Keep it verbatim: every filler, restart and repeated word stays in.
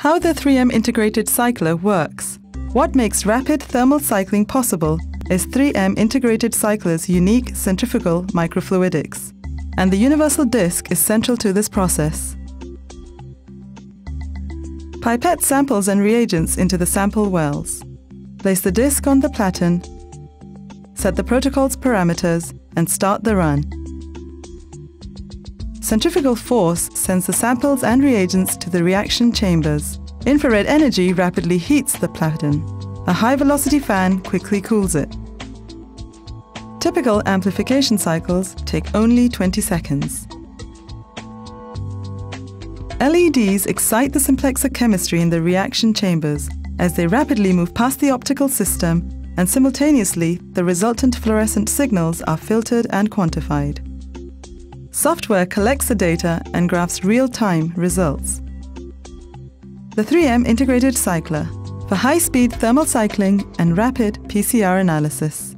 how the three M Integrated Cycler works. What makes rapid thermal cycling possible is three M Integrated Cycler's unique centrifugal microfluidics, and the universal disc is central to this process. Pipette samples and reagents into the sample wells. Place the disc on the platen, set the protocol's parameters, and start the run. Centrifugal force sends the samples and reagents to the reaction chambers. Infrared energy rapidly heats the platen. A high-velocity fan quickly cools it. Typical amplification cycles take only twenty seconds. L E Ds excite the Simplexa chemistry in the reaction chambers as they rapidly move past the optical system, and simultaneously the resultant fluorescent signals are filtered and quantified. Software collects the data and graphs real-time results. The three M Integrated Cycler, for high-speed thermal cycling and rapid P C R analysis.